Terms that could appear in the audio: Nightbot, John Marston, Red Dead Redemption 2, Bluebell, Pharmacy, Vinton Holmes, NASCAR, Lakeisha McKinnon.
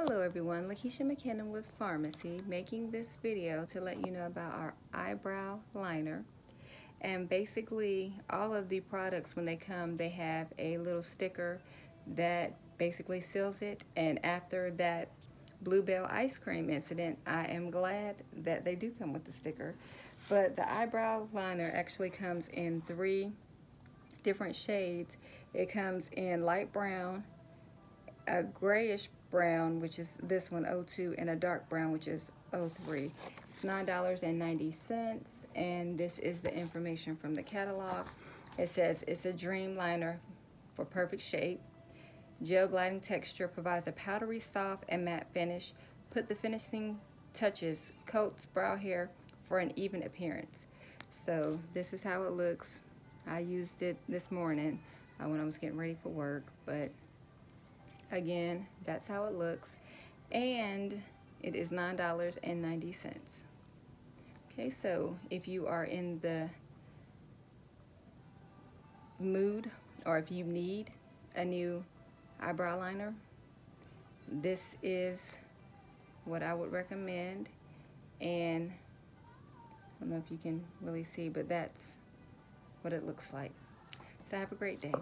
Hello everyone, Lakeisha McKinnon with Pharmacy, making this video to let you know about our eyebrow liner. And basically all of the products, when they come, they have a little sticker that basically seals it. And after that Bluebell ice cream incident, I am glad that they do come with the sticker. But the eyebrow liner actually comes in three different shades. It comes in light brown, a grayish brown, which is this one, 02, and a dark brown, which is 03. It's $9.90, and this is the information from the catalog. It says it's a dream liner for perfect shape. Gel gliding texture provides a powdery, soft, and matte finish. Put the finishing touches, coats brow hair for an even appearance. So this is how it looks. I used it this morning when I was getting ready for work, but again, that's how it looks, and it is $9.90. Okay, so if you are in the mood, or if you need a new eyebrow liner, this is what I would recommend. And I don't know if you can really see, but that's what it looks like. So have a great day.